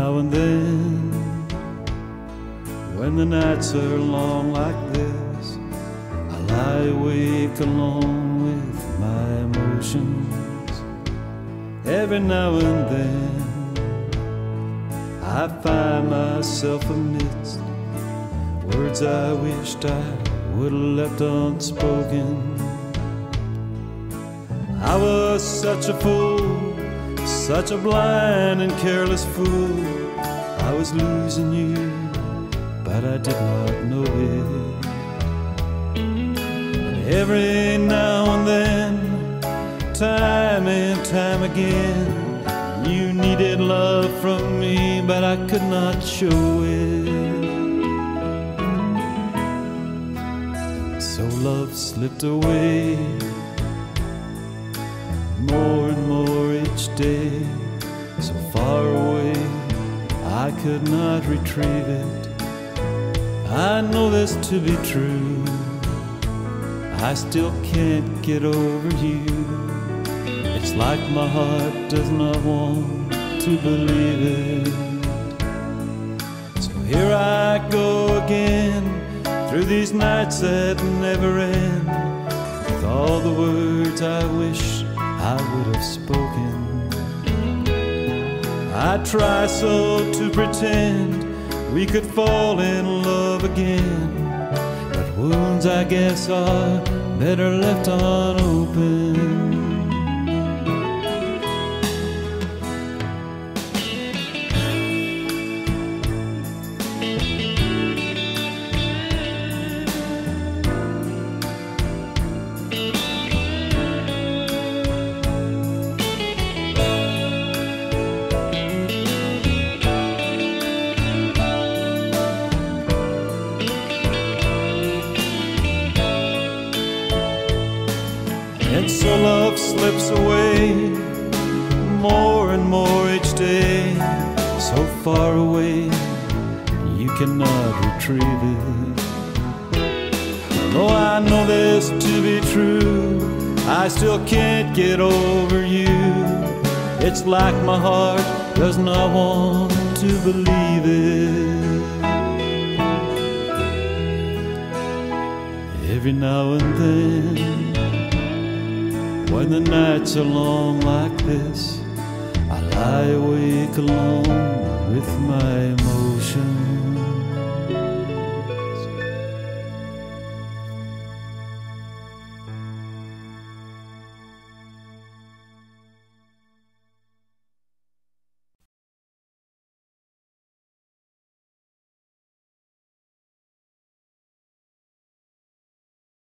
now and then, when the nights are long like this, I lie awake alone with my emotions. Every now and then I find myself amidst words I wished I would have left unspoken. I was such a fool, such a blind and careless fool. I was losing you, but I did not know it. And every now and then, time and time again, you needed love from me, but I could not show it. So love slipped away, more and more each day, so far away I could not retrieve it. I know this to be true, I still can't get over you. It's like my heart does not want to believe it. So here I go again, through these nights that never end, with all the words I wish I would have spoken. I try so to pretend we could fall in love again, but wounds, I guess, are better left unopened. And so love slips away, more and more each day, so far away you cannot retrieve it. Though I know this to be true, I still can't get over you. It's like my heart does not want to believe it. Every now and then, when the nights are long like this, I lie awake alone with my mind.